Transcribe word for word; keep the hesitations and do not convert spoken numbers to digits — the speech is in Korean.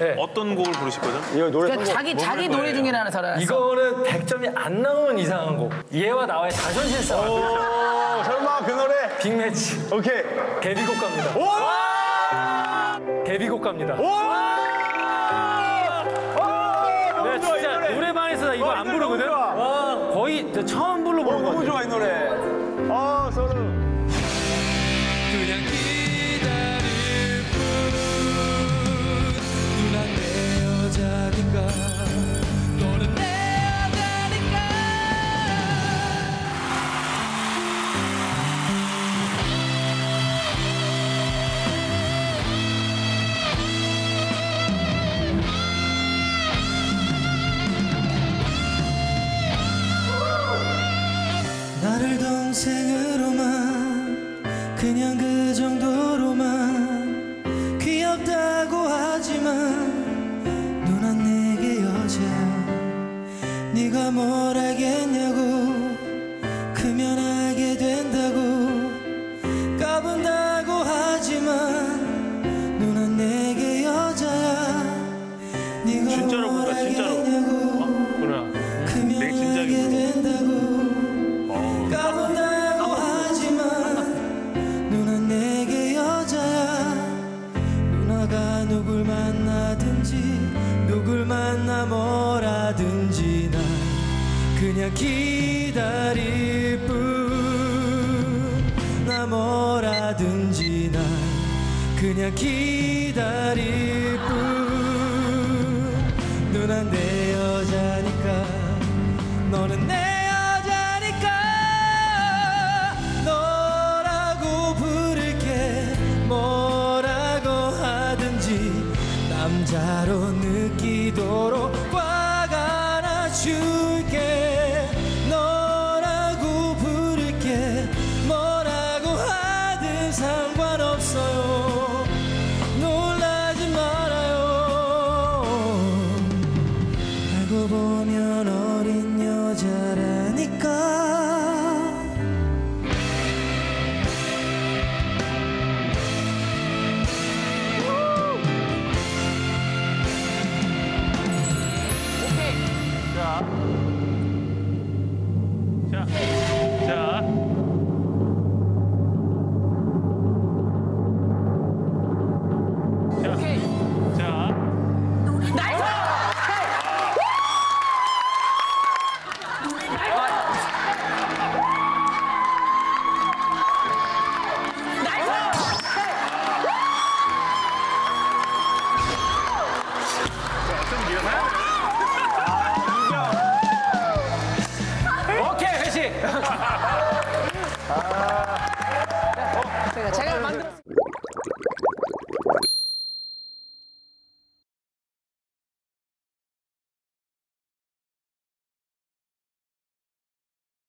네. 어떤 곡을 부르실 거죠? 이거 노래 그러니까 자기 자기 노래 중에 하나 살아났어. 이거는 백 점이 안 나오면 이상한 곡. 얘와 나와의 자존심 싸움. 오, 설마 그 노래? 빅매치. 오케이. 데뷔곡 갑니다. 오! 데뷔곡 갑니다. 오! 내가 진짜 노래방에서 나 이거 안 부르거든. 와, 거의 저 처음 불러 보는 거. 너무 좋아 이 노래. 아, 서른. 나를 동생으로만 그냥 그 정도로만 귀엽다고 하지만 눈 안 내게 여자야. 네가 뭘 알겠냐고 크면 알게 된다고 까분다고 하지만 눈 안 내게 여자야. 네가 진짜로 뭘 알겠냐고 진짜로. 크면 알게 된다고 까분다고 하지만 누나 내게 여자야. 누나가 누굴 만나든지 누굴 만나 뭐라든지 난 그냥 기다릴 뿐. 나 뭐라든지 난 그냥 기다릴 뿐. 누나 내 여자니까 너는 내 남자로 느끼도록 꽉 안아줄게. 너라고 부를게 뭐라고 하든 상관없어요. 놀라지 말아요. 알고 보면 어린 여자라니까. 자, 자. 오케이. 자. 나이스! 나이스! 나이스! 아... 어? 제가, 제가 만들었습니다.